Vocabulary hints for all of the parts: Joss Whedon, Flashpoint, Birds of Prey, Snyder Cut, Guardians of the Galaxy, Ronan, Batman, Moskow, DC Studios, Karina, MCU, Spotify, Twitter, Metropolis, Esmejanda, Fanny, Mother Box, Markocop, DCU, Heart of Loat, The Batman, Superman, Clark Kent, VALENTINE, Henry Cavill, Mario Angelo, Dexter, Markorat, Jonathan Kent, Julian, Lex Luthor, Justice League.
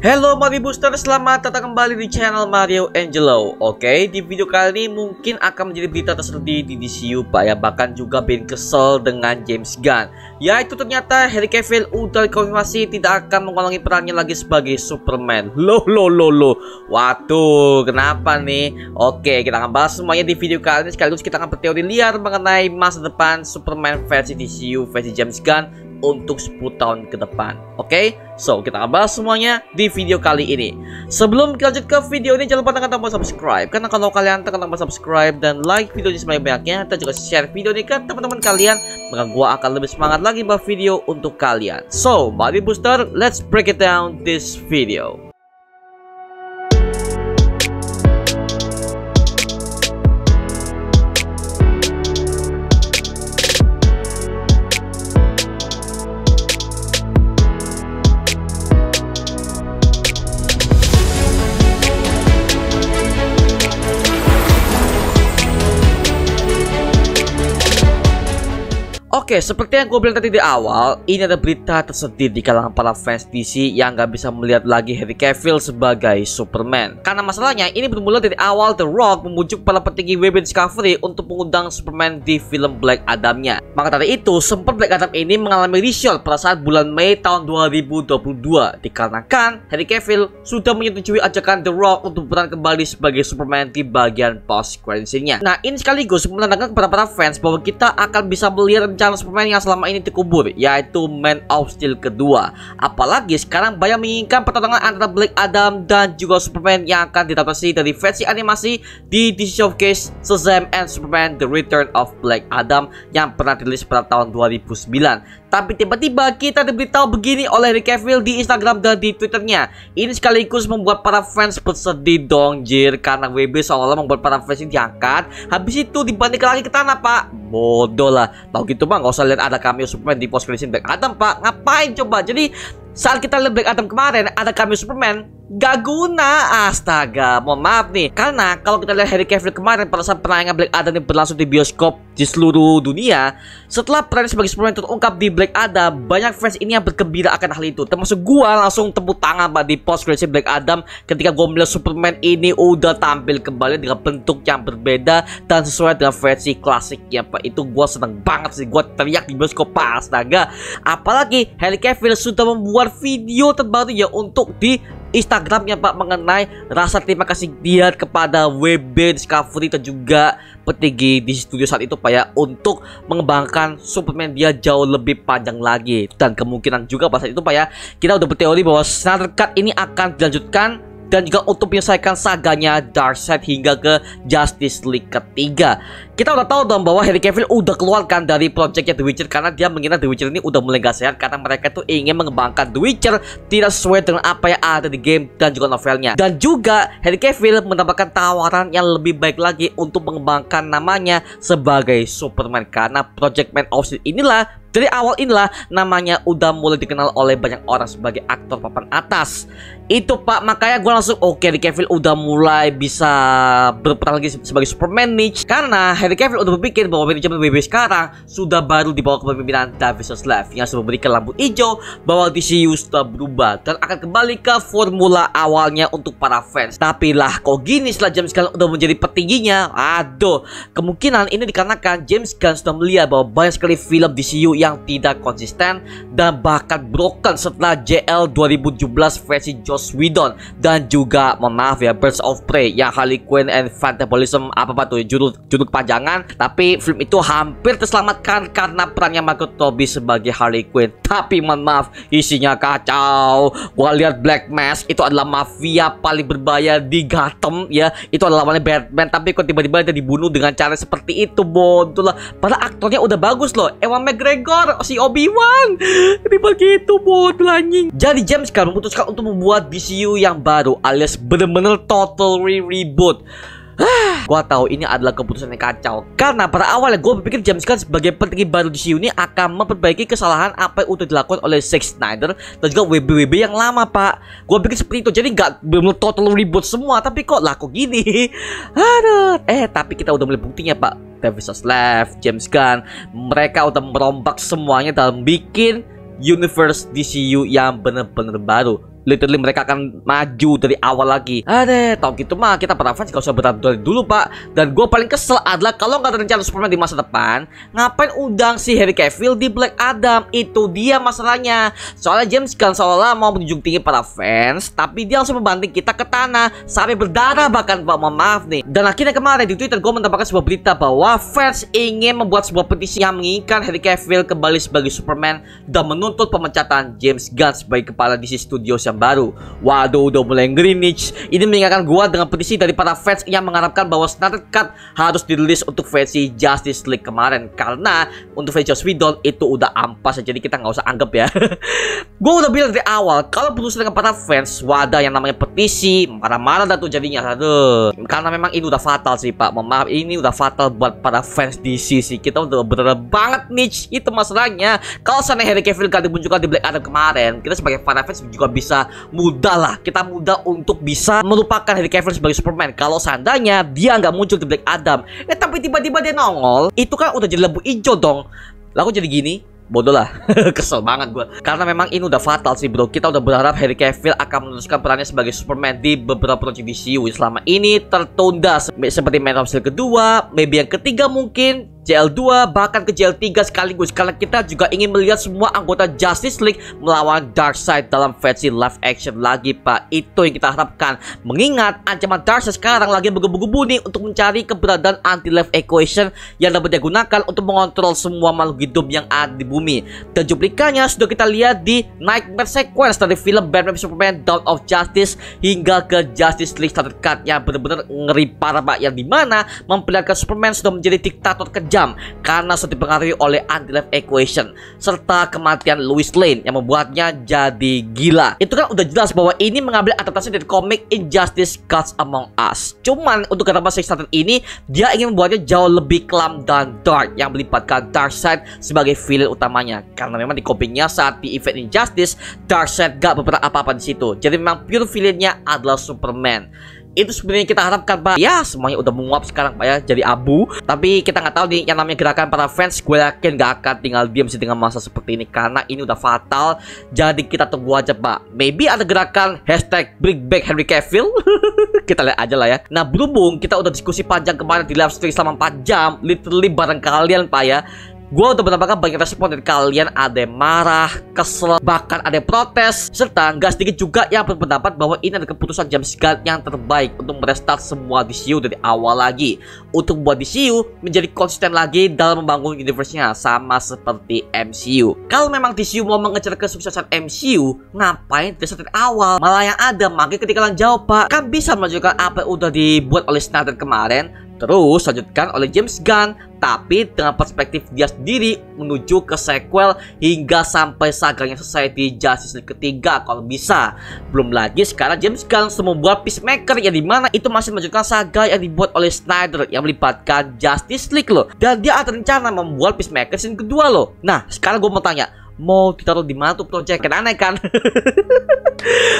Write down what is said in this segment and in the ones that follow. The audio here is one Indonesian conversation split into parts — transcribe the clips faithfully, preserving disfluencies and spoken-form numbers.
Halo Mario Booster, selamat datang kembali di channel Mario Angelo. Oke, di video kali ini mungkin akan menjadi berita tersedih di D C U Pak ya. Bahkan juga bikin kesel dengan James Gunn. Yaitu ternyata Henry Cavill udah dikonfirmasi tidak akan mengulangi perannya lagi sebagai Superman. Loh loh loh loh, waduh kenapa nih? Oke, kita akan bahas semuanya di video kali ini. Sekaligus kita akan berteori liar mengenai masa depan Superman versi D C U versi James Gunn untuk sepuluh tahun ke depan. Oke, so kita akan bahas semuanya di video kali ini. Sebelum kita lanjut ke video ini, jangan lupa tekan tombol subscribe, karena kalau kalian tekan tombol subscribe dan like video ini sebanyak-banyaknya, dan juga share video ini ke teman-teman kalian, maka gua akan lebih semangat lagi buat video untuk kalian. So, mari booster, let's break it down this video. Oke, seperti yang gue bilang tadi di awal, ini ada berita tersedih di kalangan para fans D C yang gak bisa melihat lagi Henry Cavill sebagai Superman. Karena masalahnya, ini bermula dari awal The Rock membujuk para petinggi W B Discovery untuk mengundang Superman di film Black Adam-nya. Maka dari itu, sempat Black Adam ini mengalami reshoot pada saat bulan Mei tahun dua ribu dua puluh dua, dikarenakan Henry Cavill sudah menyetujui ajakan The Rock untuk berperan kembali sebagai Superman di bagian post credits-nya. Nah, ini sekaligus menandakan kepada para fans bahwa kita akan bisa melihat rencana Superman yang selama ini dikubur, yaitu Man of Steel kedua. Apalagi sekarang banyak menginginkan pertarungan antara Black Adam dan juga Superman yang akan diadaptasi dari versi animasi di D C Showcase Shazam and Superman The Return of Black Adam yang pernah dirilis pada tahun dua ribu sembilan. Tapi tiba-tiba kita diberitahu begini oleh Henry Cavill di Instagram dan di Twitternya. Ini sekaligus membuat para fans bersedih dong jir, karena W B seolah membuat para fans ini diangkat, habis itu dibandingkan lagi ke tanah pak. Bodoh lah, tau gitu bang, gak usah lihat ada cameo Superman di post credits Black Adam pak, ngapain coba. Jadi saat kita lihat Black Adam kemarin ada cameo Superman, gak guna, astaga, mohon maaf nih. Karena kalau kita lihat Henry Cavill kemarin pada saat penayangan Black Adam yang berlangsung di bioskop di seluruh dunia, setelah peran sebagai Superman terungkap di Black Adam, banyak fans ini yang bergembira akan hal itu. Termasuk gua langsung tepuk tangan pak di post credits Black Adam ketika gua melihat Superman ini udah tampil kembali dengan bentuk yang berbeda dan sesuai dengan versi klasiknya pak. Itu gua seneng banget sih, gua teriak di bioskop pak, astaga. Apalagi Henry Cavill sudah membuat video terbaru ya untuk di Instagramnya pak mengenai rasa terima kasih dia kepada W B Discovery dan juga petinggi di studio saat itu pak ya, untuk mengembangkan Superman dia jauh lebih panjang lagi. Dan kemungkinan juga pada saat itu pak ya, kita udah berteori bahwa Snyder Cut ini akan dilanjutkan dan juga untuk menyelesaikan saganya Darkseid hingga ke Justice League ketiga. Kita udah tahu dong bahwa Henry Cavill udah keluarkan dari projectnya The Witcher, karena dia mengira The Witcher ini udah mulai gak sehat, karena mereka tuh ingin mengembangkan The Witcher tidak sesuai dengan apa yang ada di game dan juga novelnya. Dan juga Henry Cavill mendapatkan tawaran yang lebih baik lagi untuk mengembangkan namanya sebagai Superman, karena project Man of Steel inilah, dari awal inilah namanya udah mulai dikenal oleh banyak orang sebagai aktor papan atas. Itu pak, makanya gue langsung oke, Henry Cavill udah mulai bisa berperan lagi sebagai Superman nih. Karena Henry Cavill udah berpikir bahwa manajemen W B sekarang sudah baru dibawa ke pemimpinan David Zaslav yang sudah memberikan lampu hijau bahwa D C U sudah berubah dan akan kembali ke formula awalnya untuk para fans. Tapi lah kok gini setelah James Gunn udah menjadi petingginya. Aduh, kemungkinan ini dikarenakan James Gunn sudah melihat bahwa banyak sekali film D C U yang tidak konsisten dan bahkan broken setelah J L dua ribu tujuh belas versi Joss Whedon dan juga mohon maaf ya Birds of Prey yang Harley Quinn and Phantasm apa apa tuh judul judul kepanjangan. Tapi film itu hampir terselamatkan karena perannya Margot Robbie sebagai Harley Quinn, tapi mohon maaf isinya kacau. Gua lihat Black Mask itu adalah mafia paling berbahaya di Gotham ya, itu adalah lawannya Batman, tapi kok tiba-tiba dia dibunuh dengan cara seperti itu. Bodoh lah, padahal aktornya udah bagus loh, Ewan McGregor si Obi-Wan tiba gitu bodoh anjing. Jadi James Gunn memutuskan untuk membuat D C U yang baru alias bener-bener total re-reboot. Gua tahu ini adalah keputusan yang kacau, karena pada awalnya gue berpikir James Gunn sebagai petinggi baru D C U ini akan memperbaiki kesalahan apa yang udah dilakukan oleh Zack Snyder dan juga W B W B yang lama pak. Gue pikir seperti itu, jadi gak bener-bener total reboot semua. Tapi kok laku gini. Aduh. Eh tapi kita udah melihat buktinya pak, David Zaslav, James Gunn, mereka udah merombak semuanya dalam bikin universe D C U yang bener-bener baru. literally mereka akan maju dari awal lagi. Adeh, tau gitu mah kita para fans gak usah beradu dulu, Pak. Dan gue paling kesel adalah kalau nggak ada rencana Superman di masa depan, ngapain undang si Henry Cavill di Black Adam? Itu dia masalahnya. Soalnya James Gunn seolah mau menjunjung tinggi para fans, tapi dia langsung membanting kita ke tanah sampai berdarah bahkan, Pak. Mohon maaf nih. Dan akhirnya kemarin di Twitter gue mendapatkan sebuah berita bahwa fans ingin membuat sebuah petisi yang menginginkan Henry Cavill kembali sebagai Superman dan menuntut pemecatan James Gunn sebagai kepala D C Studios yang baru. Waduh, udah mulai Greenwich. Ini mengingatkan gua dengan petisi dari para fans yang mengharapkan bahwa Snyder Cut harus dirilis untuk versi Justice League kemarin, karena untuk versi Joss Whedon itu udah ampas, jadi kita nggak usah anggap ya. Gua udah bilang dari awal kalau berusaha dengan para fans, wadah yang namanya petisi, marah-marah dan tuh jadinya aduh. Karena memang ini udah fatal sih, Pak. Mohon maaf, ini udah fatal buat para fans D C sih. Kita udah bener-bener banget niche, itu masalahnya. Kalau sana Henry Cavill gak dimunculkan di Black Adam kemarin, kita sebagai para fans juga bisa mudah lah, kita mudah untuk bisa melupakan Henry Cavill sebagai Superman kalau seandainya dia nggak muncul di Black Adam. Eh, tapi tiba-tiba dia nongol, itu kan udah jadi lembu hijau dong. Lalu jadi gini, bodoh lah. Kesel banget gue, karena memang ini udah fatal sih, bro. Kita udah berharap Henry Cavill akan meneruskan perannya sebagai Superman di beberapa proyek D C U selama ini tertunda, seperti Man of Steel kedua, maybe yang ketiga mungkin, J L dua, bahkan ke J L tiga sekaligus. Karena kita juga ingin melihat semua anggota Justice League melawan Darkseid dalam versi live action lagi, Pak. Itu yang kita harapkan, mengingat ancaman Darkseid sekarang lagi menggebu-gebu nih untuk mencari keberadaan anti-life equation yang dapat digunakan untuk mengontrol semua makhluk hidup yang ada di bumi. Dan cuplikannya sudah kita lihat di Nightmare Sequence dari film Batman Superman Dawn of Justice hingga ke Justice League Snyder Cut yang benar-benar ngeri parah, Pak, yang dimana memperlihatkan Superman sudah menjadi diktator ke jam karena sudah dipengaruhi oleh anti-life equation serta kematian Lois Lane yang membuatnya jadi gila. Itu kan udah jelas bahwa ini mengambil adaptasi dari komik Injustice Gods Among Us. Cuman untuk kata-kata Snyder ini, dia ingin membuatnya jauh lebih kelam dan dark yang melibatkan Darkseid sebagai villain utamanya. Karena memang di komiknya saat di event Injustice, Darkseid gak berperan apa-apa di situ. Jadi memang pure villainnya adalah Superman. Itu sebenarnya kita harapkan, Pak. Ya, semuanya udah menguap sekarang, Pak, ya, jadi abu. Tapi kita nggak tahu nih, yang namanya gerakan para fans, gue yakin nggak akan tinggal diam sih dengan masa seperti ini, karena ini udah fatal. Jadi kita tunggu aja, Pak. Maybe ada gerakan hashtag Bring Back Henry Cavill. Kita lihat aja lah ya. Nah, berhubung kita udah diskusi panjang kemarin di live stream selama empat jam, literally bareng kalian, Pak, ya. Gue udah mendapatkan banyak respon dari kalian, ada yang marah, kesel, bahkan ada yang protes, serta nggak sedikit juga yang berpendapat bahwa ini adalah keputusan James Gunn yang terbaik untuk merestart semua D C U dari awal lagi, untuk membuat D C U menjadi konsisten lagi dalam membangun universe-nya, sama seperti M C U. Kalau memang D C U mau mengejar kesuksesan M C U, ngapain dari awal? Malah yang ada makin ketinggalan jauh, Pak. Kan bisa melanjutkan apa yang udah dibuat oleh Snyder kemarin, terus lanjutkan oleh James Gunn, tapi dengan perspektif dia sendiri menuju ke sequel hingga sampai saganya selesai di Justice League ketiga kalau bisa. Belum lagi sekarang James Gunn semua membuat Peacemaker yang dimana itu masih melanjutkan saga yang dibuat oleh Snyder yang melibatkan Justice League loh. Dan dia ada rencana membuat Peacemaker scene kedua loh. Nah, sekarang gue mau tanya, mau ditaruh di mana tuh project? Kan aneh kan?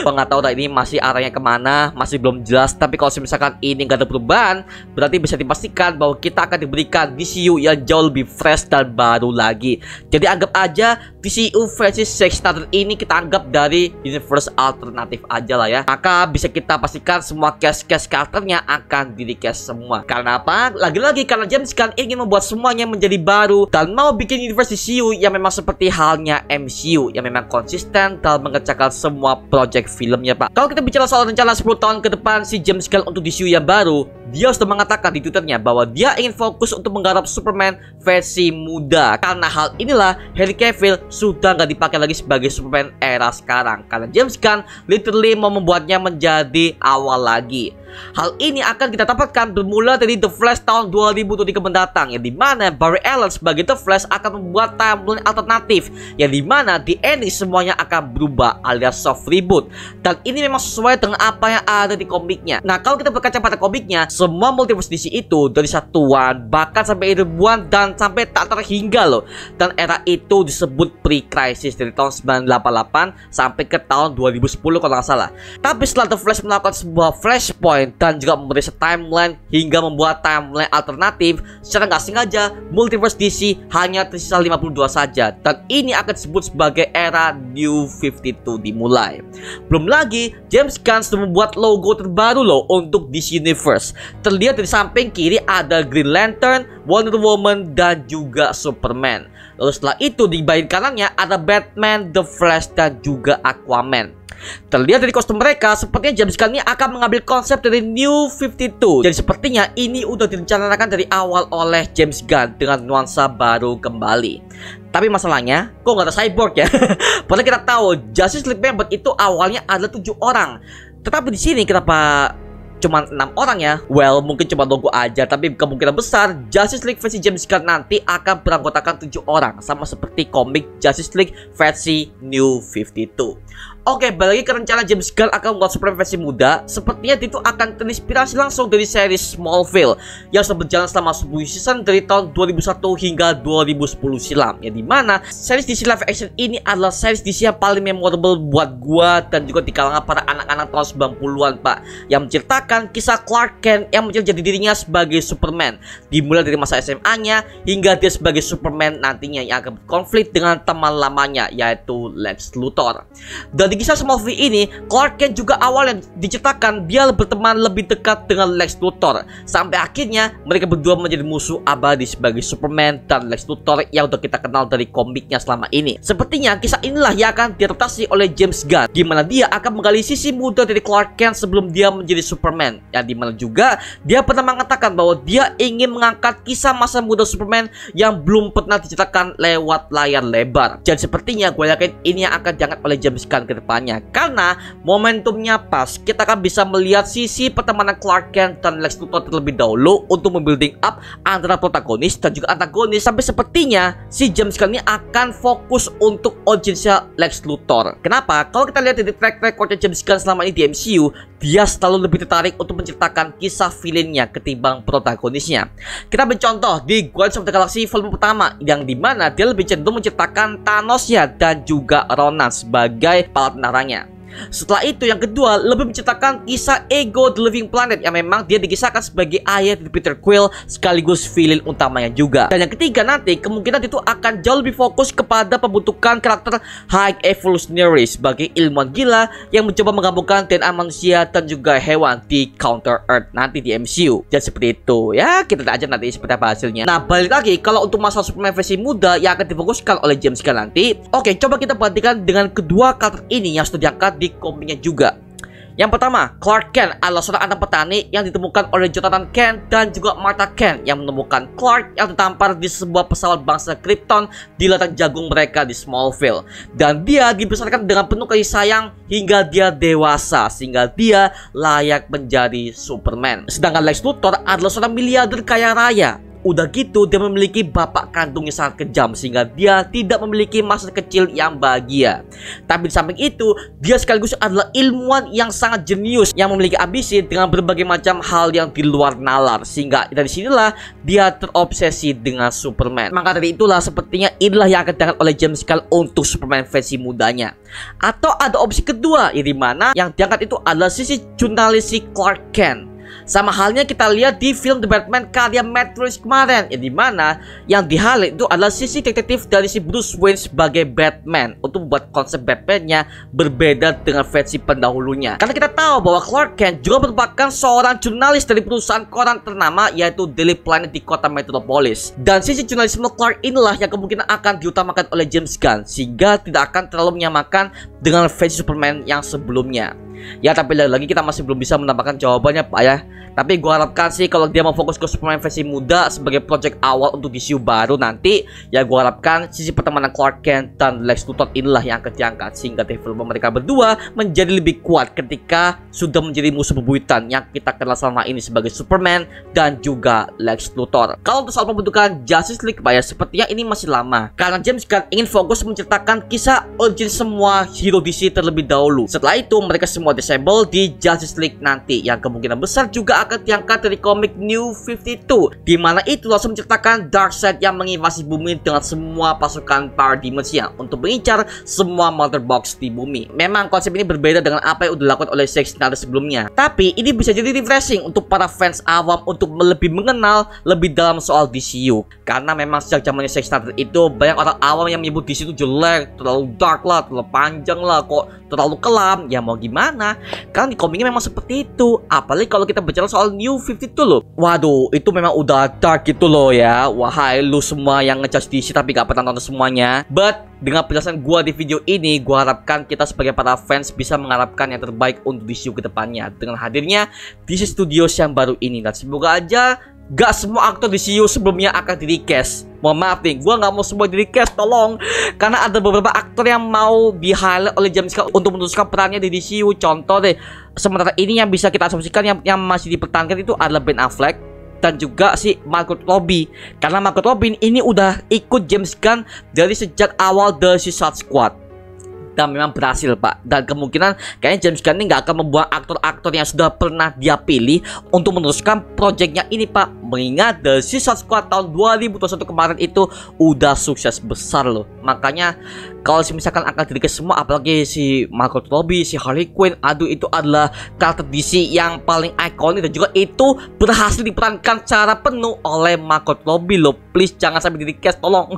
Gua nggak tahu dah, ini masih arahnya kemana, masih belum jelas. Tapi kalau misalkan ini nggak ada perubahan, berarti bisa dipastikan bahwa kita akan diberikan D C U yang jauh lebih fresh dan baru lagi. Jadi anggap aja D C U versi Snyder ini kita anggap dari universe alternatif aja lah ya. Maka bisa kita pastikan semua cast-cast karakternya akan di-recast semua. Karena apa? Lagi-lagi karena James Gunn ingin membuat semuanya menjadi baru dan mau bikin universe D C U yang memang seperti halnya M C U yang memang konsisten dalam mengecakal semua project filmnya, Pak. Kalau kita bicara soal rencana sepuluh tahun ke depan si James Gunn untuk D C U yang baru, dia sudah mengatakan di Twitternya bahwa dia ingin fokus untuk menggarap Superman versi muda. Karena hal inilah Henry Cavill sudah nggak dipakai lagi sebagai Superman era sekarang, karena James Gunn literally mau membuatnya menjadi awal lagi. Hal ini akan kita dapatkan bermula dari The Flash tahun dua ribu dua puluh tiga mendatang, yang dimana Barry Allen sebagai The Flash akan membuat timeline alternatif, yang dimana di ending semuanya akan berubah alias soft reboot. Dan ini memang sesuai dengan apa yang ada di komiknya. Nah, kalau kita berkaca pada komiknya, semua multiverse D C itu dari satuan bahkan sampai ribuan dan sampai tak terhingga loh. Dan era itu disebut pre-crisis dari tahun seribu sembilan ratus delapan puluh delapan sampai ke tahun dua ribu sepuluh kalau nggak salah. Tapi setelah The Flash melakukan sebuah flashpoint lain, dan juga memeriksa timeline hingga membuat timeline alternatif. Secara nggak sengaja, multiverse D C hanya tersisa lima puluh dua saja, dan ini akan disebut sebagai era New lima puluh dua dimulai. Belum lagi, James Gunn sudah membuat logo terbaru loh untuk D C Universe. Terlihat dari samping kiri ada Green Lantern, Wonder Woman, dan juga Superman. Lalu setelah itu di bagian kanannya ada Batman, The Flash, dan juga Aquaman. Terlihat dari kostum mereka, sepertinya James Gunn ini akan mengambil konsep dari New lima puluh dua. Jadi sepertinya ini udah direncanakan dari awal oleh James Gunn dengan nuansa baru kembali. Tapi masalahnya, kok nggak ada cyborg ya? Padahal kita tahu Justice League member itu awalnya adalah tujuh orang. Tetapi di sini kenapa cuma enam orang ya? Well, mungkin cuma logo aja, tapi kemungkinan besar Justice League versi James Gunn nanti akan beranggotakan tujuh orang, sama seperti komik Justice League versi New lima puluh dua. Oke, balik lagi ke rencana James Gunn akan membuat Superman versi muda. Sepertinya itu akan terinspirasi langsung dari seri Smallville yang sudah berjalan selama sepuluh season dari tahun dua ribu satu hingga dua ribu sepuluh silam, yang dimana seri D C live action ini adalah seri D C yang paling memorable buat gua dan juga di kalangan para anak-anak tahun sembilan puluhan pak, yang menceritakan kisah Clark Kent yang menjadi dirinya sebagai Superman, dimulai dari masa S M A-nya hingga dia sebagai Superman nantinya yang akan berkonflik dengan teman lamanya yaitu Lex Luthor. Dan di kisah Smallville ini, Clark Kent juga awalnya diceritakan dia berteman lebih dekat dengan Lex Luthor, sampai akhirnya mereka berdua menjadi musuh abadi sebagai Superman dan Lex Luthor yang udah kita kenal dari komiknya selama ini. Sepertinya kisah inilah yang akan diadaptasi oleh James Gunn, dimana dia akan menggali sisi muda dari Clark Kent sebelum dia menjadi Superman. Yang dimana juga dia pernah mengatakan bahwa dia ingin mengangkat kisah masa muda Superman yang belum pernah diceritakan lewat layar lebar. Jadi sepertinya gue yakin ini yang akan diangkat oleh James Gunn ke depannya, karena momentumnya pas. Kita akan bisa melihat sisi pertemanan Clark Kent dan Lex Luthor terlebih dahulu untuk membuilding up antara protagonis dan juga antagonis. Sampai sepertinya si James Gunn ini akan fokus untuk audiensnya Lex Luthor. Kenapa? Kalau kita lihat dari track recordnya James Gunn selama ini di M C U, dia selalu lebih tertarik untuk menceritakan kisah villainnya ketimbang protagonisnya. Kita mencontoh di Guardians of the Galaxy film pertama, yang dimana dia lebih cenderung menceritakan Thanos-nya dan juga Ronan sebagai palat tentaranya. Setelah itu yang kedua lebih menceritakan kisah Ego the Living Planet, yang memang dia dikisahkan sebagai ayah dari Peter Quill sekaligus villain utamanya juga. Dan yang ketiga nanti kemungkinan itu akan jauh lebih fokus kepada pembentukan karakter High Evolutionary sebagai ilmuwan gila yang mencoba menggabungkan D N A manusia dan juga hewan di Counter Earth nanti di M C U. Jadi seperti itu ya, kita lihat aja nanti seperti apa hasilnya. Nah, balik lagi kalau untuk masalah Superman versi muda yang akan difokuskan oleh James Gunn nanti. Oke, coba kita perhatikan dengan kedua karakter ini yang sudah diangkat di komiknya juga. Yang pertama, Clark Kent adalah seorang anak petani yang ditemukan oleh Jonathan Kent dan juga Martha Kent, yang menemukan Clark yang tertampar di sebuah pesawat bangsa Krypton di ladang jagung mereka di Smallville. Dan dia dibesarkan dengan penuh kasih sayang hingga dia dewasa, sehingga dia layak menjadi Superman. Sedangkan Lex Luthor adalah seorang miliarder kaya raya. Udah gitu dia memiliki bapak kandungnya sangat kejam, sehingga dia tidak memiliki masa kecil yang bahagia. Tapi di samping itu dia sekaligus adalah ilmuwan yang sangat jenius, yang memiliki ambisi dengan berbagai macam hal yang di luar nalar, sehingga dari sinilah dia terobsesi dengan Superman. Maka dari itulah sepertinya inilah yang akan diangkat oleh James Gunn untuk Superman versi mudanya. Atau ada opsi kedua, yang dimana yang diangkat itu adalah sisi jurnalistik Clark Kent. Sama halnya kita lihat di film The Batman karya Matt Reeves kemarin, yang dimana yang dihalit itu adalah sisi detektif dari si Bruce Wayne sebagai Batman untuk membuat konsep Batman-nya berbeda dengan versi pendahulunya. Karena kita tahu bahwa Clark Kent juga merupakan seorang jurnalis dari perusahaan koran ternama yaitu Daily Planet di kota Metropolis. Dan sisi jurnalisme Clark inilah yang kemungkinan akan diutamakan oleh James Gunn, sehingga tidak akan terlalu menyamakan dengan versi Superman yang sebelumnya. Ya, tapi lagi-lagi kita masih belum bisa menambahkan jawabannya pak ya. Tapi gue harapkan sih kalau dia mau fokus ke Superman versi muda sebagai project awal untuk D C U baru nanti, ya gue harapkan sisi pertemanan Clark Kent dan Lex Luthor inilah yang akan diangkat, sehingga development mereka berdua menjadi lebih kuat ketika sudah menjadi musuh bebuyutan yang kita kenal selama ini sebagai Superman dan juga Lex Luthor. Kalau untuk soal pembentukan Justice League pak ya, sepertinya ini masih lama, karena James Gunn ingin fokus menceritakan kisah origin semua hero D C terlebih dahulu. Setelah itu mereka semua disable di Justice League nanti, yang kemungkinan besar juga akan diangkat dari komik New lima puluh dua, di mana itu langsung menceritakan Darkseid yang menginvasi bumi dengan semua pasukan Power Dimension untuk mengincar semua Mother Box di bumi. Memang konsep ini berbeda dengan apa yang udah dilakukan oleh Zack Snyder sebelumnya, tapi ini bisa jadi refreshing untuk para fans awam untuk lebih mengenal lebih dalam soal D C U. Karena memang sejak zamannya Zack Snyder itu banyak orang awam yang menyebut D C itu jelek, terlalu dark lah, terlalu panjang lah, kok terlalu kelam. Ya mau gimana, karena di komiknya memang seperti itu. Apalagi kalau kita bicara soal New lima puluh dua loh. Waduh, itu memang udah dark gitu loh ya. Wahai lu semua yang ngejudge D C tapi gak pernah nonton semuanya. But dengan penjelasan gua di video ini, gua harapkan kita sebagai para fans bisa mengharapkan yang terbaik untuk D C U ke depannya dengan hadirnya D C Studios yang baru ini. Dan semoga aja gak semua aktor D C U sebelumnya akan di-recast. Mohon maaf nih, gue gak mau semua di recast, tolong. Karena ada beberapa aktor yang mau di-highlight oleh James Gunn untuk meneruskan perannya di D C U. Contoh deh, sementara ini yang bisa kita asumsikan yang, yang masih dipertahankan itu adalah Ben Affleck dan juga si Margot Robbie. Karena Margot Robbie ini udah ikut James Gunn dari sejak awal The Suicide Squad, dan memang berhasil pak. Dan kemungkinan kayaknya James Gunn ini nggak akan membuang aktor-aktor yang sudah pernah dia pilih untuk meneruskan proyeknya ini pak, mengingat The Suicide Squad tahun dua ribu dua puluh satu kemarin itu udah sukses besar loh. Makanya kalau misalkan akan dirilis semua, apalagi si Margot Robbie, si Harley Quinn, aduh itu adalah karakter D C yang paling ikonik, dan juga itu berhasil diperankan secara penuh oleh Margot Robbie loh. Please jangan sampai di recast, tolong.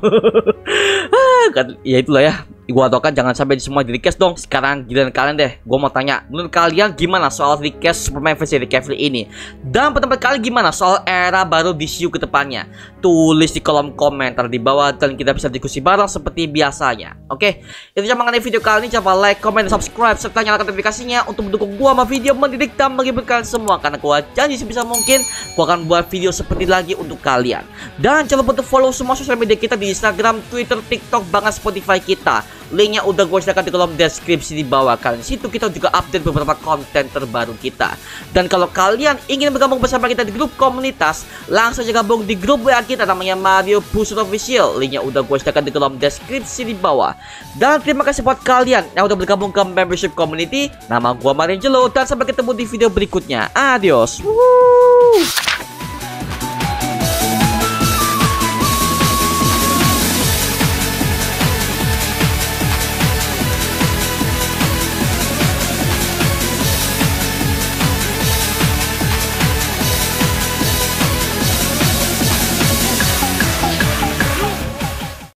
Ya itulah ya, gua doakan jangan sampai semua di recast dong. Sekarang giliran kalian deh, gua mau tanya menurut kalian gimana soal recast Superman versi Henry Cavill ini, dan pendapat kalian gimana soal era baru D C U ke depannya? Tulis di kolom komentar di bawah dan kita bisa diskusi bareng seperti biasanya. Oke, itu aja mengenai video kali ini. Coba like, comment, dan subscribe, serta nyalakan notifikasinya untuk mendukung gua sama video mendidik dan menghibur kalian semua, karena gua janji sebisa mungkin gua akan buat video seperti lagi untuk kalian. Dan jangan lupa untuk follow semua sosial media kita di Instagram, Twitter, TikTok, bahkan Spotify kita. Linknya udah gue sertakan di kolom deskripsi di bawah. Kalian situ kita juga update beberapa konten terbaru kita. Dan kalau kalian ingin bergabung bersama kita di grup komunitas, langsung aja gabung di grup W A kita, namanya Mario Busur Official. Linknya udah gue sertakan di kolom deskripsi di bawah. Dan terima kasih buat kalian yang udah bergabung ke membership community. Nama gue Mario Angelo, dan sampai ketemu di video berikutnya. Adios. Woo.